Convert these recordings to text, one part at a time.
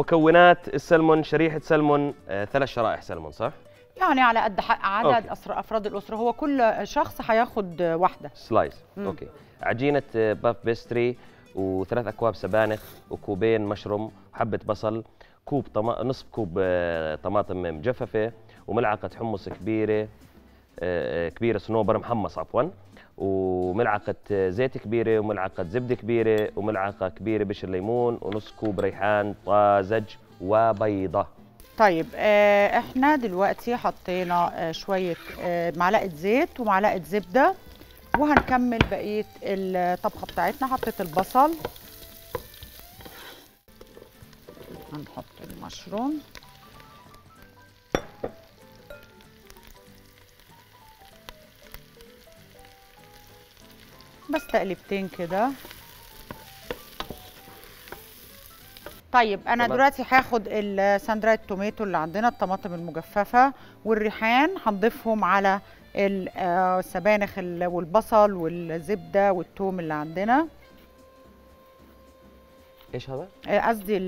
مكونات السلمون، شريحة سلمون، 3 شرائح سلمون صح؟ يعني على قد عدد أفراد الأسرة، هو كل شخص هياخد واحدة سلايس. أوكي. عجينة باف بيستري، و3 أكواب سبانخ، وكوبين مشروم، وحبة بصل، كوب نصف كوب طماطم مجففة، وملعقة حمص كبيرة صنوبر محمص عفوا، وملعقة زيت كبيرة، وملعقة زبدة كبيرة، وملعقة كبيرة بشر ليمون، ونص كوب ريحان طازج، وبيضة. طيب احنا دلوقتي حطينا شوية معلقة زيت ومعلقة زبدة، وهنكمل بقية الطبخة بتاعتنا. حطيت البصل، هنحط المشروم، بس تقلبتين كده. طيب انا دلوقتي هاخد الساندرايد توميتو اللي عندنا، الطماطم المجففه والريحان، هنضيفهم على السبانخ والبصل والزبده والثوم اللي عندنا. ايش هذا؟ قصدي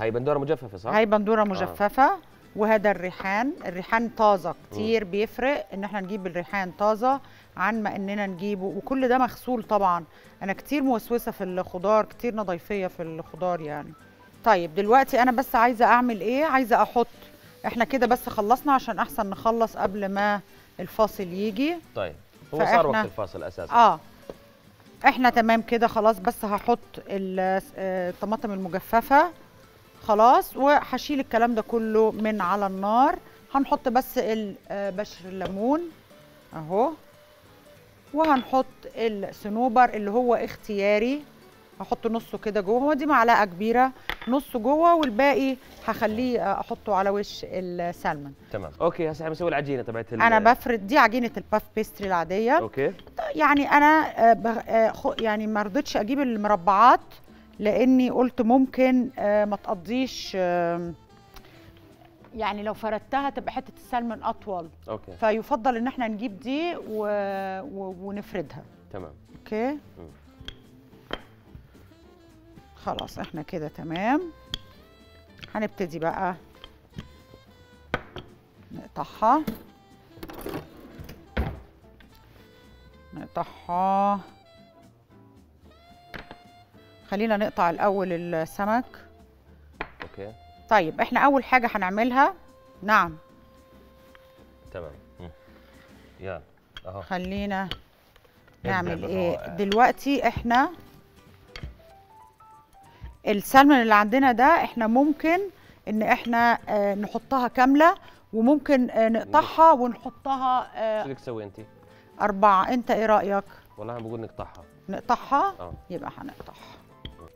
هاي بندوره مجففه صح؟ هاي بندوره مجففه وهذا الريحان، الريحان طازه كتير بيفرق ان احنا نجيب الريحان طازه عن ما اننا نجيبه، وكل ده مغسول طبعا. انا كتير موسوسه في الخضار، كتير نضيفيه في الخضار يعني. طيب دلوقتي انا بس عايزه اعمل ايه؟ عايزه احط، احنا كده بس خلصنا عشان احسن نخلص قبل ما الفاصل يجي. طيب هو صار وقت الفاصل اساسا. احنا تمام كده خلاص، بس هحط الطماطم المجففه خلاص، وهشيل الكلام ده كله من على النار. هنحط بس بشر الليمون اهو، وهنحط الصنوبر اللي هو اختياري، هحط نصه كده جوه، هو دي معلقه كبيره، نصه جوه والباقي هخليه احطه على وش السلمون. تمام. اوكي هسه هنسوي العجينه تبعت انا بفرد، دي عجينه الباف بيستري العاديه. اوكي. يعني انا يعني ما رضيتش اجيب المربعات لاني قلت ممكن ما تقضيش، يعني لو فردتها تبقى حته السلمون اطول. اوكي. فيفضل ان احنا نجيب دي ونفردها. تمام. اوكي. خلاص احنا كده تمام. هنبتدي بقى نقطعها، نقطعها. خلينا نقطع الاول السمك. اوكي. طيب احنا اول حاجه هنعملها، نعم تمام، يلا اهو. خلينا نعمل ايه دلوقتي؟ احنا السلمون اللي عندنا ده احنا ممكن ان احنا نحطها كامله، وممكن نقطعها ونحطها. شو بدك تسوي انت؟ 4. انت ايه رايك؟ والله انا بقول نقطعها. نقطعها؟ يبقى هنقطعها.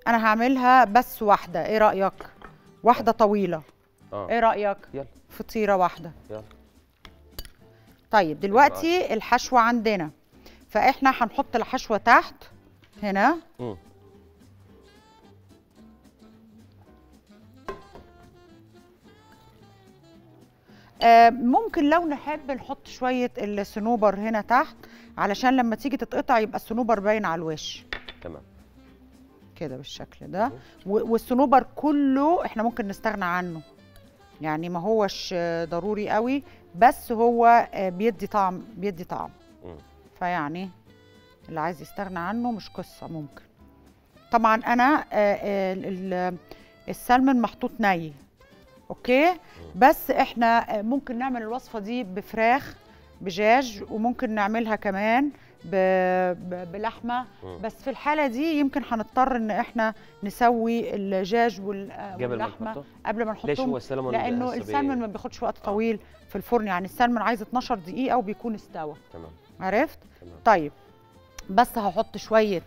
انا هعملها بس واحده، ايه رايك؟ واحده طويله. ايه رايك؟ يلا فطيره واحده. يلا. طيب دلوقتي الحشوه عندنا، فاحنا هنحط الحشوه تحت هنا. ممكن لو نحب نحط شويه الصنوبر هنا تحت علشان لما تيجي تتقطع يبقى الصنوبر باين على الوش. تمام كده بالشكل ده. والصنوبر كله احنا ممكن نستغنى عنه، يعني ما هوش ضروري قوي، بس هو بيدي طعم، بيدي طعم. فيعني اللي عايز يستغنى عنه مش قصه، ممكن. طبعا انا السلمون محطوط ني. اوكي. بس احنا ممكن نعمل الوصفه دي بفراخ، بجاج، وممكن نعملها كمان بلحمه، بس في الحاله دي يمكن هنضطر ان احنا نسوي الدجاج واللحمه قبل ما نحطهم. ليش هو السلمون؟ لانه السلمون ما بياخدش وقت طويل في الفرن، يعني السلمون عايز 12 دقيقه وبيكون استوى. تمام. عرفت؟ تمام. طيب بس هحط شويه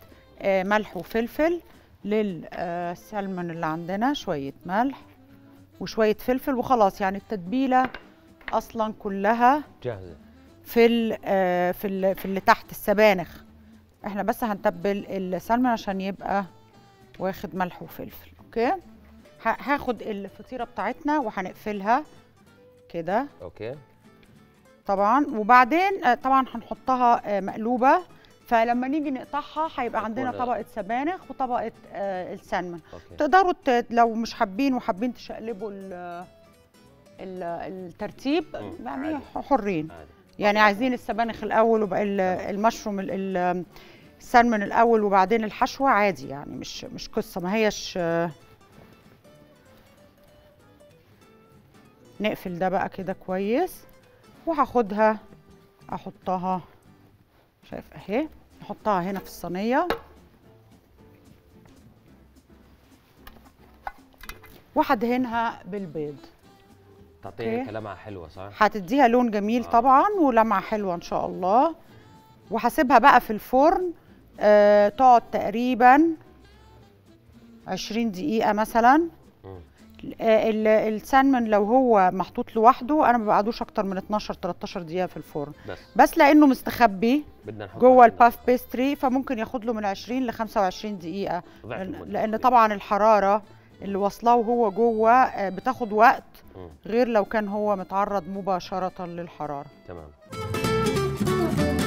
ملح وفلفل للسلمون اللي عندنا، شويه ملح وشويه فلفل وخلاص. يعني التتبيله اصلا كلها جاهزه في ال في ال في اللي تحت السبانخ. احنا بس هنتبل السلمون عشان يبقى واخد ملح وفلفل. اوكي. هاخد الفطيره بتاعتنا وهنقفلها كده. اوكي. طبعا وبعدين طبعا هنحطها مقلوبه، فلما نيجي نقطعها هيبقى عندنا طبقه سبانخ وطبقه السلمون. تقدروا لو مش حابين وحابين تشقلبوا الترتيب يعني حرين عادي. يعني عايزين السبانخ الاول وبقى المشروم السلمون الاول وبعدين الحشوه عادي، يعني مش قصه، ما هيش. نقفل ده بقى كده كويس وهاخدها احطها، شايف اهي، نحطها هنا في الصينيه وهدهنها بالبيض. تعطيها لمعه حلوه صح؟ هتديها لون جميل طبعا ولمعه حلوه ان شاء الله. وهسيبها بقى في الفرن تقعد تقريبا 20 دقيقه مثلا. السلمون لو هو محطوط لوحده انا ما بقعدوش اكتر من 12 13 دقيقه في الفرن، بس لانه مستخبي جوه الباف بيستري فممكن ياخد له من 20 ل 25 دقيقه، لان طبعا الحراره اللي واصلاه وهو جوه بتاخد وقت غير لو كان هو متعرض مباشره للحراره. تمام.